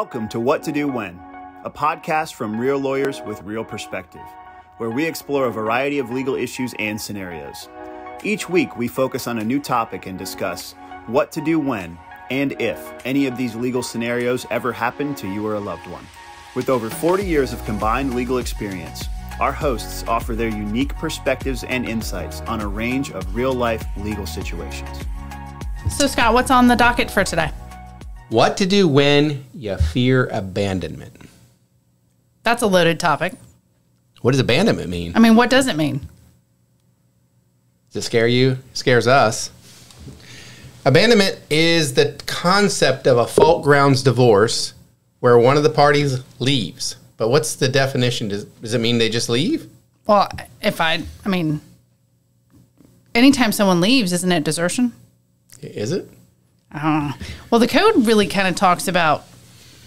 Welcome to What To Do When, a podcast from Real Lawyers with Real Perspective, where we explore a variety of legal issues and scenarios. Each week, we focus on a new topic and discuss what to do when and if any of these legal scenarios ever happen to you or a loved one. With over 40 years of combined legal experience, our hosts offer their unique perspectives and insights on a range of real-life legal situations. So, Scott, what's on the docket for today? What to do when you fear abandonment. That's a loaded topic. What does abandonment mean? I mean, what does it mean? Does it scare you? It scares us. Abandonment is the concept of a fault grounds divorce where one of the parties leaves. But what's the definition? Does it mean they just leave? Well, I mean, anytime someone leaves, isn't it desertion? Is it? Well, the code really kind of talks about,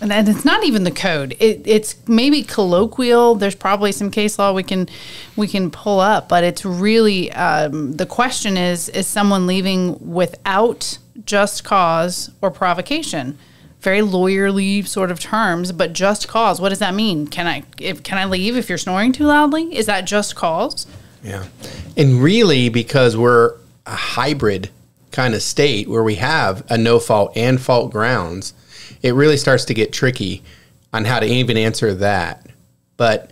and it's not even the code. It's maybe colloquial. There's probably some case law we can pull up, but it's really the question is someone leaving without just cause or provocation? Very lawyerly sort of terms, but just cause. What does that mean? Can I leave if you're snoring too loudly? Is that just cause? Yeah, and really because we're a hybrid kind of state where we have a no fault and fault grounds, it really starts to get tricky on how to even answer that. But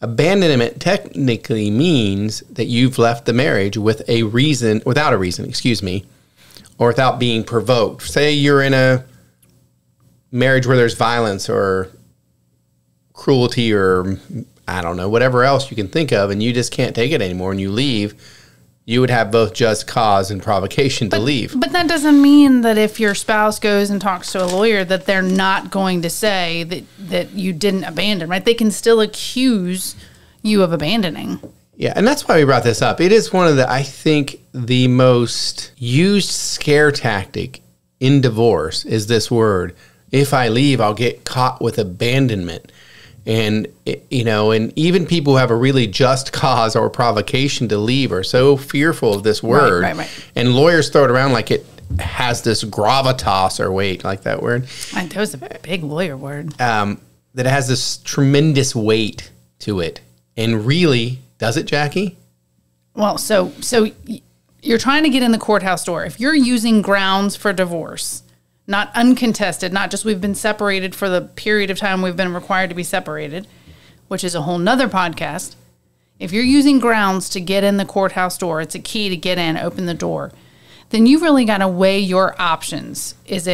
abandonment technically means that you've left the marriage with a reason, without a reason, excuse me, or without being provoked. Say you're in a marriage where there's violence or cruelty or I don't know, whatever else you can think of, and you just can't take it anymore and you leave. You would have both just cause and provocation to leave. But that doesn't mean that if your spouse goes and talks to a lawyer that they're not going to say that you didn't abandon, right? They can still accuse you of abandoning. Yeah, and that's why we brought this up. It is one of the, I think, the most used scare tactic in divorce is this word. If I leave, I'll get caught with abandonment. And, you know, and even people who have a really just cause or provocation to leave are so fearful of this word. Right. And lawyers throw it around like it has this gravitas or weight, like that word. That was a big lawyer word. That it has this tremendous weight to it. And really, does it, Jackie? Well, so you're trying to get in the courthouse door. If you're using grounds for divorce, not uncontested, not just we've been separated for the period of time we've been required to be separated, which is a whole nother podcast. If you're using grounds to get in the courthouse door, it's a key to get in, open the door, then you've really got to weigh your options. Is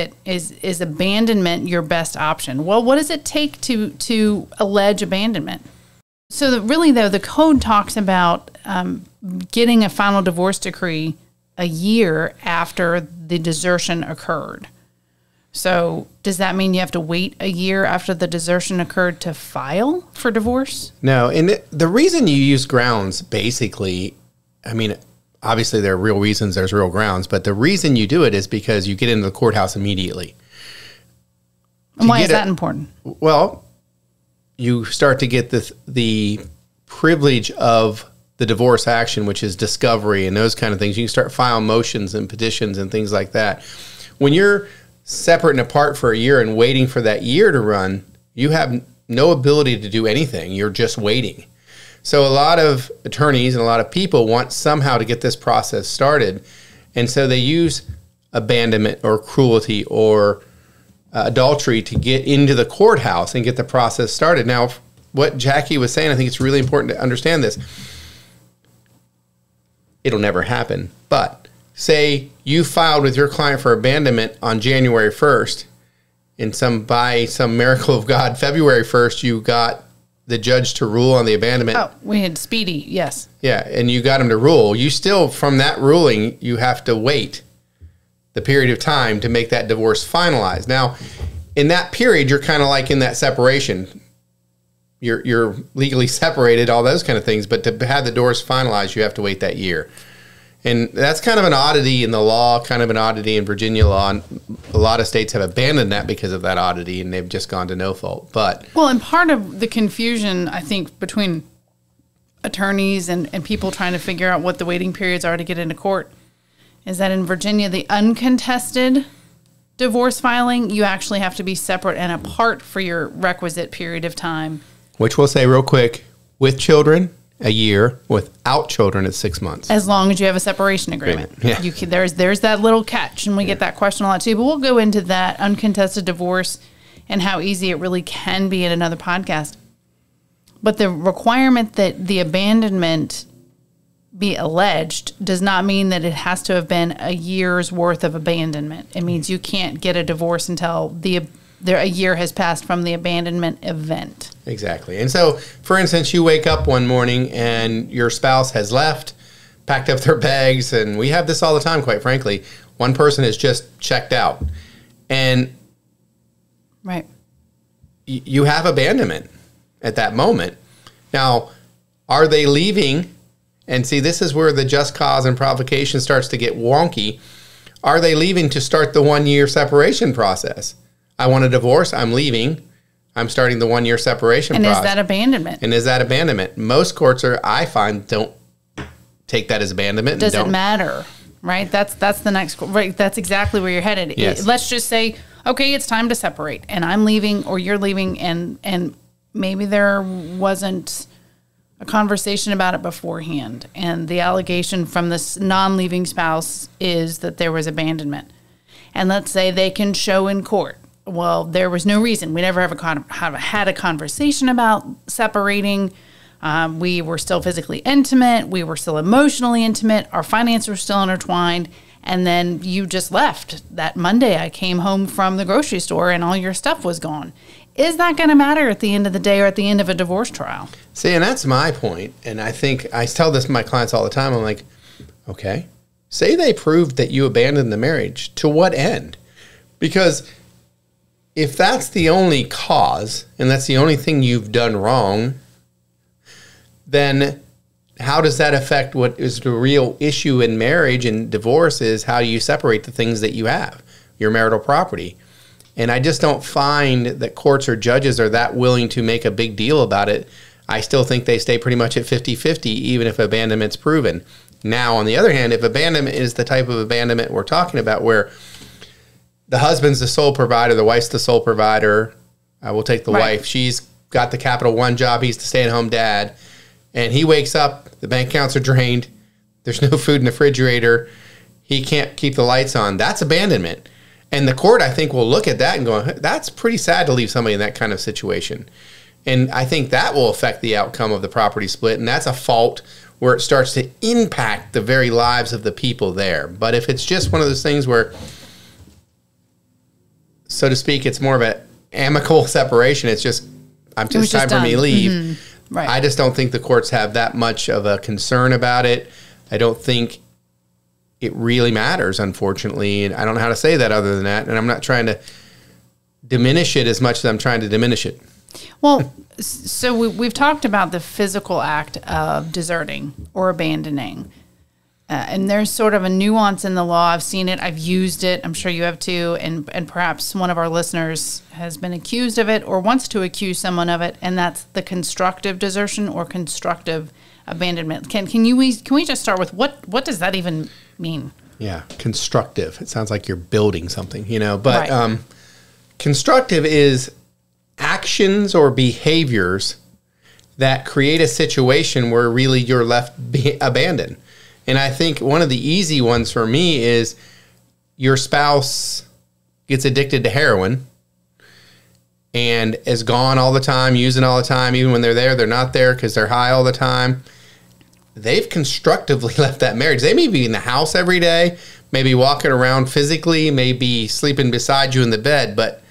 abandonment your best option? Well, what does it take to allege abandonment? So really, though, the code talks about getting a final divorce decree a year after the desertion occurred. So does that mean you have to wait a year after the desertion occurred to file for divorce? No, and the reason you use grounds basically, I mean, obviously there are real reasons, there's real grounds, but the reason you do it is because you get into the courthouse immediately. And why is that important? Well, you start to get the privilege of the divorce action, which is discovery and those kind of things. You can start filing motions and petitions and things like that. When you're separate and apart for a year and waiting for that year to run, you have no ability to do anything. You're just waiting. So a lot of attorneys and a lot of people want somehow to get this process started. And so they use abandonment or cruelty or adultery to get into the courthouse and get the process started. Now, what Jackie was saying, I think it's really important to understand this. It'll never happen, but say you filed with your client for abandonment on January 1st, and by some miracle of God, February 1st, you got the judge to rule on the abandonment. Oh, we had speedy, yes. Yeah, and you got him to rule. You still, from that ruling, you have to wait the period of time to make that divorce finalized. Now, in that period, you're kind of like in that separation. You're legally separated, all those kind of things, but to have the divorce finalized, you have to wait that year. And that's kind of an oddity in the law, kind of an oddity in Virginia law. And a lot of states have abandoned that because of that oddity, and they've just gone to no fault. But well, and part of the confusion, I think, between attorneys and people trying to figure out what the waiting periods are to get into court is that in Virginia, the uncontested divorce filing, you actually have to be separate and apart for your requisite period of time. Which we'll say real quick, with children, a year, without children, it's 6 months. As long as you have a separation agreement. Yeah. You can, there's that little catch, and we get that question a lot too, but we'll go into that uncontested divorce and how easy it really can be in another podcast. But the requirement that the abandonment be alleged does not mean that it has to have been a year's worth of abandonment. It means you can't get a divorce until a year has passed from the abandonment event. Exactly. And so, for instance, you wake up one morning and your spouse has left, packed up their bags, and we have this all the time, quite frankly. One person has just checked out. And right, you have abandonment at that moment. Now, are they leaving? And see, this is where the just cause and provocation starts to get wonky. Are they leaving to start the one-year separation process? I want a divorce. I'm leaving. I'm starting the one-year separation process. And is that abandonment? And is that abandonment? Most courts are, I find, don't take that as abandonment. Does it matter? Right. That's the next. Right. That's exactly where you're headed. Yes. Let's just say, okay, it's time to separate, and I'm leaving, or you're leaving, and maybe there wasn't a conversation about it beforehand, and the allegation from this non-leaving spouse is that there was abandonment. And let's say they can show in court, well, there was no reason. We never had a conversation about separating. We were still physically intimate. We were still emotionally intimate. Our finances were still intertwined. And then you just left. That Monday I came home from the grocery store and all your stuff was gone. Is that going to matter at the end of the day or at the end of a divorce trial? See, and that's my point. And I think I tell this to my clients all the time. I'm like, okay, say they proved that you abandoned the marriage. To what end? Because if that's the only cause and that's the only thing you've done wrong, then how does that affect what is the real issue in marriage and divorce is how you separate the things that you have, your marital property. And I just don't find that courts or judges are that willing to make a big deal about it. I still think they stay pretty much at 50-50, even if abandonment's proven. Now, on the other hand, if abandonment is the type of abandonment we're talking about where the husband's the sole provider, the wife's the sole provider, we'll take the wife. She's got the Capital One job. He's the stay-at-home dad. And he wakes up, the bank accounts are drained, there's no food in the refrigerator, he can't keep the lights on. That's abandonment. And the court, I think, will look at that and go, that's pretty sad to leave somebody in that kind of situation. And I think that will affect the outcome of the property split. And that's a fault where it starts to impact the very lives of the people there. But if it's just one of those things where, so to speak, it's more of an amicable separation, it's just, I'm just time for me to leave. Mm-hmm. Right. I just don't think the courts have that much of a concern about it. I don't think it really matters, unfortunately, and I don't know how to say that other than that, and I'm not trying to diminish it as much as I'm trying to diminish it. Well, so we've talked about the physical act of deserting or abandoning, and there's sort of a nuance in the law. I've seen it. I've used it. I'm sure you have too, and perhaps one of our listeners has been accused of it or wants to accuse someone of it, and that's the constructive desertion or constructive abandonment. Can we just start with what does that even mean? Yeah, constructive. It sounds like you're building something, you know. But constructive is actions or behaviors that create a situation where really you're left abandoned. And I think one of the easy ones for me is your spouse gets addicted to heroin and is gone all the time, using all the time. Even when they're there, they're not there because they're high all the time. They've constructively left that marriage. They may be in the house every day, maybe walking around physically, maybe sleeping beside you in the bed, but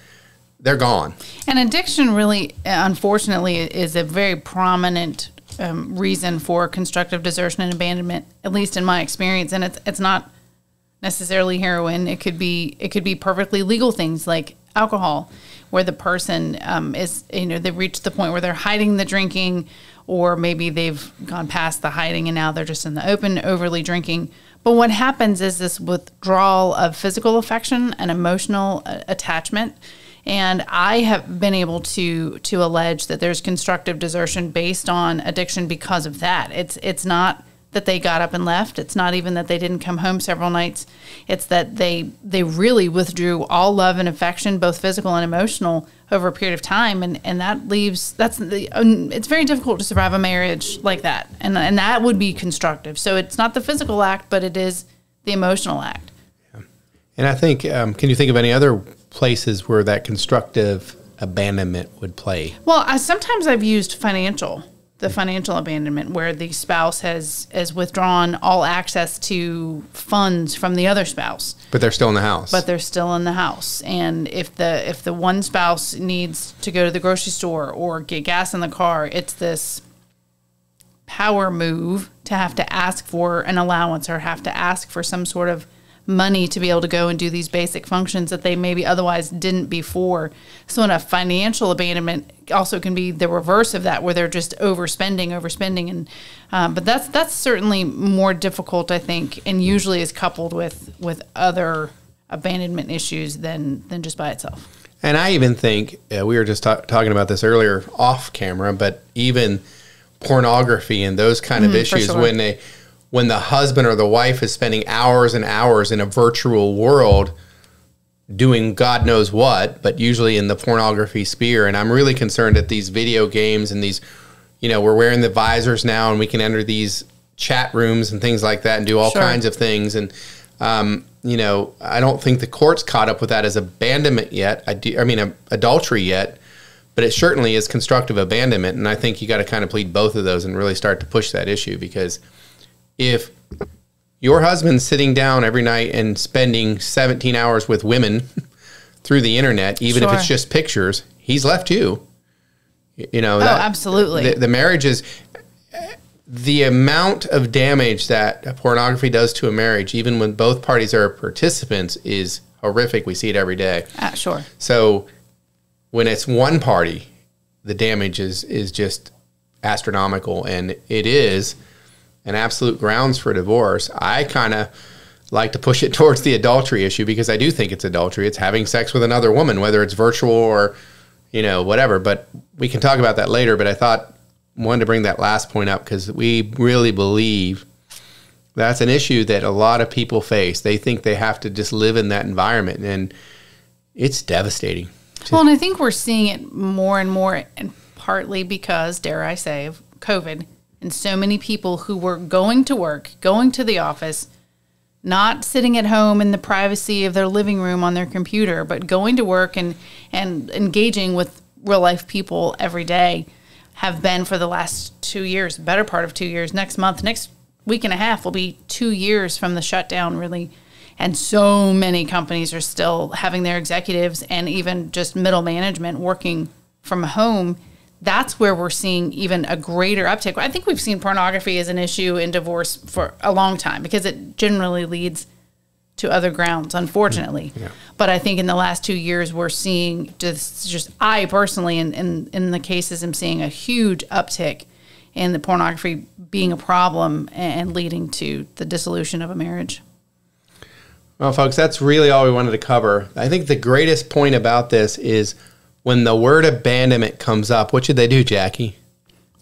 they're gone. And addiction really, unfortunately, is a very prominent reason for constructive desertion and abandonment, at least in my experience. And it's not necessarily heroin. It could be perfectly legal things like alcohol, where the person is, you know, they've reached the point where they're hiding the drinking, or maybe they've gone past the hiding and now they're just in the open, overly drinking. But what happens is this withdrawal of physical affection and emotional attachment. And I have been able to allege that there's constructive desertion based on addiction because of that. It's not that they got up and left. It's not even that they didn't come home several nights. It's that they really withdrew all love and affection, both physical and emotional, over a period of time. And that leaves, it's very difficult to survive a marriage like that. And that would be constructive. So it's not the physical act, but it is the emotional act. Yeah. And I think, can you think of any other places where that constructive abandonment would play? Well, I've used financial. The financial abandonment, where the spouse has withdrawn all access to funds from the other spouse, but they're still in the house. And if the one spouse needs to go to the grocery store or get gas in the car, it's this power move to have to ask for an allowance or have to ask for some sort of money to be able to go and do these basic functions that they maybe otherwise didn't before. So in a financial abandonment also can be the reverse of that, where they're just overspending. And, but that's certainly more difficult, I think, and usually is coupled with other abandonment issues than just by itself. And I even think, we were just talking about this earlier off camera, but even pornography and those kind of issues, for sure. When the husband or the wife is spending hours and hours in a virtual world doing God knows what, but usually in the pornography sphere. And I'm really concerned at these video games and these, you know, we're wearing the visors now and we can enter these chat rooms and things like that and do all sure. kinds of things. And, you know, I don't think the court's caught up with that as abandonment yet. I mean, adultery yet, but it certainly is constructive abandonment. And I think you got to kind of plead both of those and really start to push that issue, because if your husband's sitting down every night and spending 17 hours with women through the internet, even sure. if it's just pictures, he's left you. You know, oh, absolutely. The marriage is, the amount of damage that pornography does to a marriage, even when both parties are participants, is horrific. We see it every day. Sure. So when it's one party, the damage is just astronomical, and it is an absolute grounds for divorce. I kind of like to push it towards the adultery issue, because I do think it's adultery. It's having sex with another woman, whether it's virtual or, you know, whatever. But we can talk about that later. But I wanted to bring that last point up, because we really believe that's an issue that a lot of people face. They think they have to just live in that environment, and it's devastating. Well, and I think we're seeing it more and more, and partly because, dare I say, of COVID. And so many people who were going to work, going to the office, not sitting at home in the privacy of their living room on their computer, but going to work and engaging with real life people every day, have been for the last 2 years, better part of 2 years. Next month, next week and a half will be 2 years from the shutdown, really. And so many companies are still having their executives and even just middle management working from home. That's where we're seeing even a greater uptick. I think we've seen pornography as an issue in divorce for a long time, because it generally leads to other grounds, unfortunately. Yeah. But I think in the last 2 years, we're seeing just I personally, in the cases, I'm seeing a huge uptick in the pornography being a problem and leading to the dissolution of a marriage. Well, folks, that's really all we wanted to cover. I think the greatest point about this is, when the word abandonment comes up, what should they do, Jackie?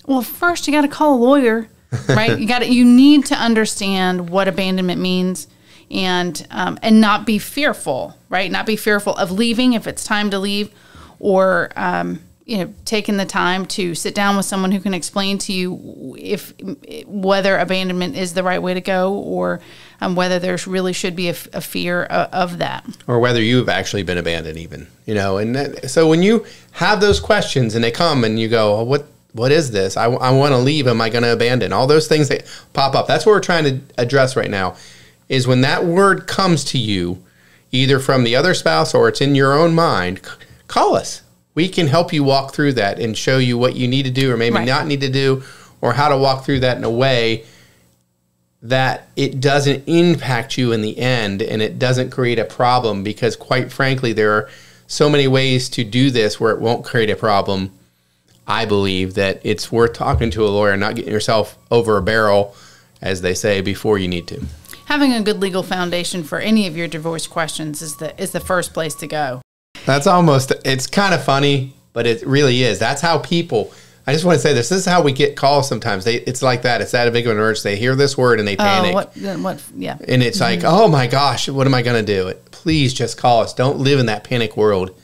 Well, first you got to call a lawyer, right? You need to understand what abandonment means, and not be fearful, right? Not be fearful of leaving if it's time to leave, or you know, taking the time to sit down with someone who can explain to you whether abandonment is the right way to go, or whether there really should be a fear of that, or whether you've actually been abandoned, even, you know. And so when you have those questions and they come and you go, oh, what is this? I want to leave. Am I going to abandon? All those things that pop up. That's what we're trying to address right now, is when that word comes to you, either from the other spouse or it's in your own mind, call us. We can help you walk through that and show you what you need to do, or maybe right. not need to do, or how to walk through that in a way that it doesn't impact you in the end and it doesn't create a problem, because quite frankly, there are so many ways to do this where it won't create a problem. I believe that it's worth talking to a lawyer, not getting yourself over a barrel, as they say, before you need to. Having a good legal foundation for any of your divorce questions is the first place to go. It's kind of funny, but it really is. That's how people I just want to say this. This is how we get calls sometimes. It's like that. It's that big of an urge. They hear this word and they panic. Yeah. And it's like, oh my gosh, what am I going to do? Please just call us. Don't live in that panic world.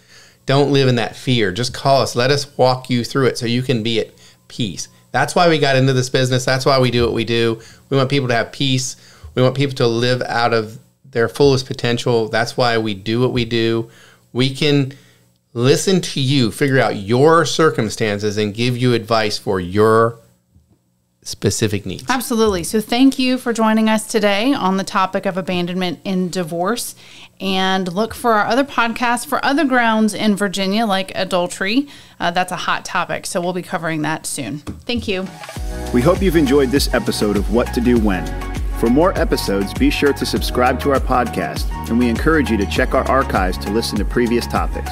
Don't live in that fear. Just call us. Let us walk you through it so you can be at peace. That's why we got into this business. That's why we do what we do. We want people to have peace. We want people to live out of their fullest potential. That's why we do what we do. We can listen to you, figure out your circumstances, and give you advice for your specific needs. Absolutely. So thank you for joining us today on the topic of abandonment in divorce. And look for our other podcasts for other grounds in Virginia, like adultery. That's a hot topic, so we'll be covering that soon. Thank you. We hope you've enjoyed this episode of What to Do When. For more episodes, be sure to subscribe to our podcast, and we encourage you to check our archives to listen to previous topics.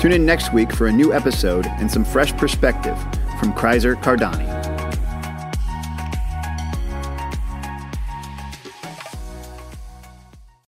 Tune in next week for a new episode and some fresh perspective from Critzer Cardani.